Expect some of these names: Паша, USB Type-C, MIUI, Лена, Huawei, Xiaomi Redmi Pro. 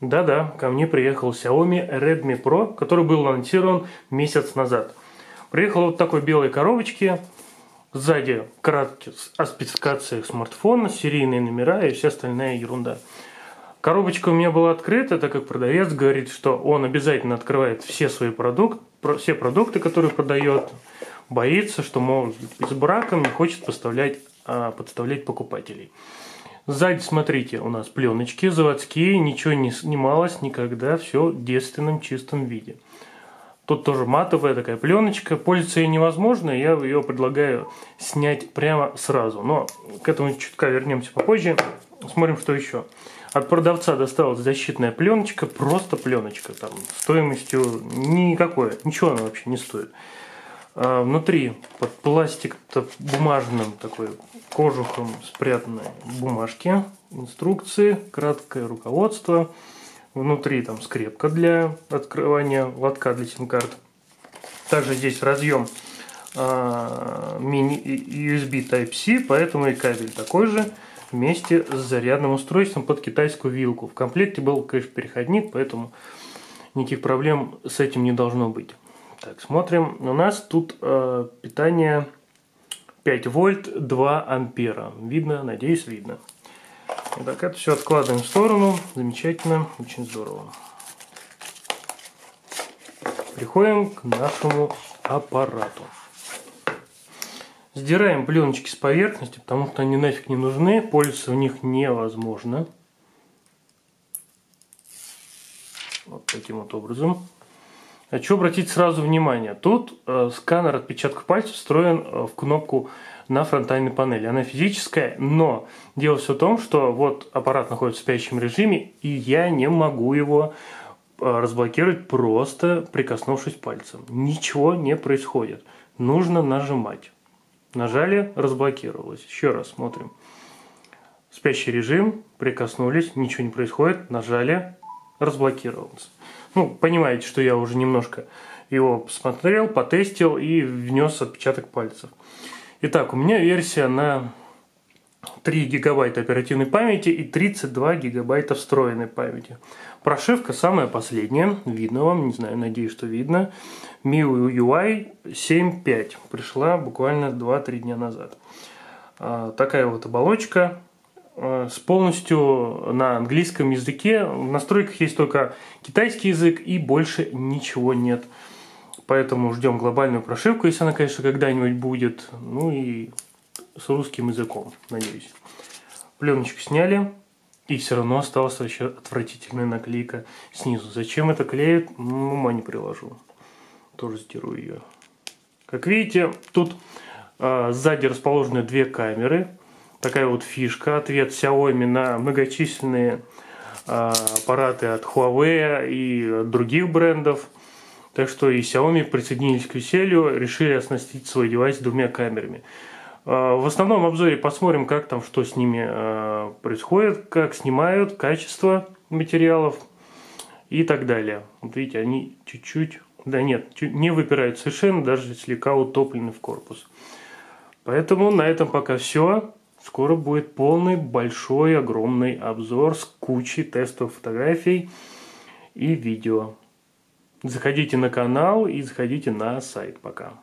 Да-да, ко мне приехал Xiaomi Redmi Pro, который был анонсирован месяц назад. Приехал вот такой белой коробочке. Сзади краткие о спецификациях смартфона, серийные номера и вся остальная ерунда. Коробочка у меня была открыта, так как продавец говорит, что он обязательно открывает все свои продукты, которые продает. Боится, что, мол, с браком не хочет подставлять покупателей. Сзади, смотрите, у нас пленочки заводские, ничего не снималось никогда, все в девственном чистом виде. Тут тоже матовая такая пленочка, пользоваться ей невозможно, я ее предлагаю снять прямо сразу. Но к этому чутка вернемся попозже, смотрим, что еще. От продавца досталась защитная пленочка, просто пленочка, там стоимостью никакой, ничего она вообще не стоит. Внутри под пластик-то бумажным такой кожухом спрятаны бумажки, инструкции, краткое руководство. Внутри там скрепка для открывания лотка для сим-карт. Также здесь разъем мини USB Type-C, поэтому и кабель такой же вместе с зарядным устройством под китайскую вилку. В комплекте был, конечно, переходник, поэтому никаких проблем с этим не должно быть. Так, смотрим. У нас тут питание 5 вольт, 2 ампера. Видно? Надеюсь, видно. Итак, это все откладываем в сторону. Замечательно. Очень здорово. Переходим к нашему аппарату. Сдираем пленочки с поверхности, потому что они нафиг не нужны. Пользоваться в них невозможно. Вот таким вот образом. Хочу обратить сразу внимание, тут сканер отпечатков пальцев встроен в кнопку на фронтальной панели. Она физическая, но дело все в том, что вот аппарат находится в спящем режиме, и я не могу его разблокировать, просто прикоснувшись пальцем. Ничего не происходит. Нужно нажимать. Нажали, разблокировалось. Еще раз смотрим. Спящий режим, прикоснулись, ничего не происходит, нажали, разблокировалось. Ну, понимаете, что я уже немножко его посмотрел, потестил и внес отпечаток пальцев. Итак, у меня версия на 3 гигабайта оперативной памяти и 32 гигабайта встроенной памяти. Прошивка самая последняя, видно вам, не знаю, надеюсь, что видно. MIUI 7.5 пришла буквально 2-3 дня назад. Такая вот оболочка. С полностью на английском языке. В настройках есть только китайский язык и больше ничего нет. Поэтому ждем глобальную прошивку, если она, конечно, когда-нибудь будет. Ну и с русским языком, надеюсь. Пленочку сняли. И все равно осталась еще отвратительная наклейка снизу. Зачем это клеит? Ума не приложу. Тоже сдеру ее. Как видите, тут сзади расположены две камеры. Такая вот фишка, ответ Xiaomi на многочисленные аппараты от Huawei и от других брендов. Так что и Xiaomi присоединились к веселью, решили оснастить свой девайс двумя камерами. В основном обзоре посмотрим, как там, что с ними происходит, как снимают, качество материалов и так далее. Вот видите, они чуть-чуть, да нет, не выпирают совершенно, даже слегка утоплены в корпус. Поэтому на этом пока все. Скоро будет полный, большой, огромный обзор с кучей тестовых фотографий и видео. Заходите на канал и заходите на сайт пока.